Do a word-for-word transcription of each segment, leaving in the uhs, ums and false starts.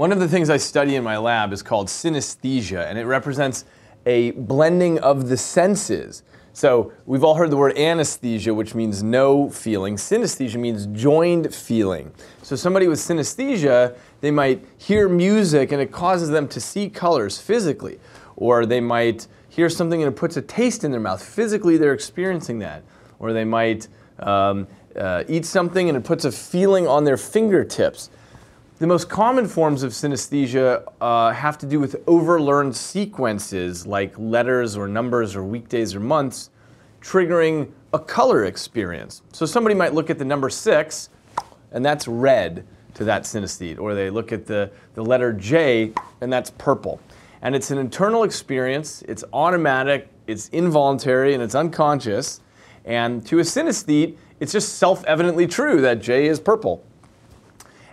One of the things I study in my lab is called synesthesia, and it represents a blending of the senses. So we've all heard the word anesthesia, which means no feeling. Synesthesia means joined feeling. So somebody with synesthesia, they might hear music and it causes them to see colors physically, or they might hear something and it puts a taste in their mouth. Physically they're experiencing that. Or they might um, uh, eat something and it puts a feeling on their fingertips. The most common forms of synesthesia uh, have to do with overlearned sequences like letters or numbers or weekdays or months, triggering a color experience. So somebody might look at the number six, and that's red to that synesthete, or they look at the, the letter J, and that's purple. And it's an internal experience, it's automatic, it's involuntary, and it's unconscious. And to a synesthete, it's just self-evidently true that J is purple.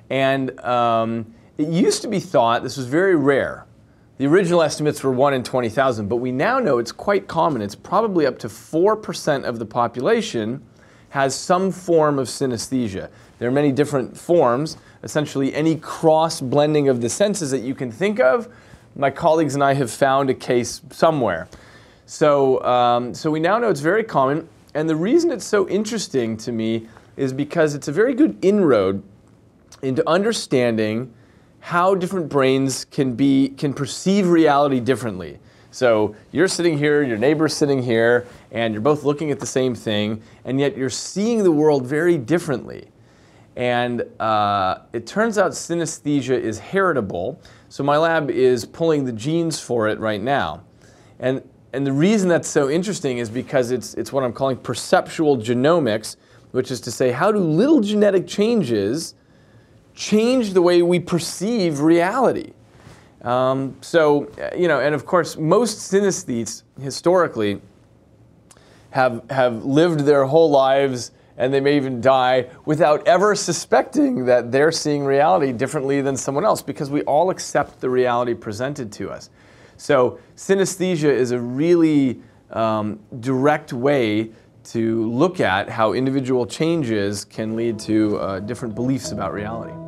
And um, it used to be thought, this was very rare, the original estimates were one in twenty thousand, but we now know it's quite common. It's probably up to four percent of the population has some form of synesthesia. There are many different forms, essentially any cross-blending of the senses that you can think of. My colleagues and I have found a case somewhere. So, um, so we now know it's very common, and the reason it's so interesting to me is because it's a very good inroad into understanding how different brains can be can perceive reality differently. So you're sitting here, your neighbor's sitting here, and you're both looking at the same thing, and yet you're seeing the world very differently. And uh, it turns out synesthesia is heritable, so my lab is pulling the genes for it right now. And, and the reason that's so interesting is because it's, it's what I'm calling perceptual genomics, which is to say, how do little genetic changes change the way we perceive reality? Um, so, you know, and of course, most synesthetes historically have, have lived their whole lives, and they may even die, without ever suspecting that they're seeing reality differently than someone else, because we all accept the reality presented to us. So synesthesia is a really um, direct way to look at how individual changes can lead to uh, different beliefs about reality.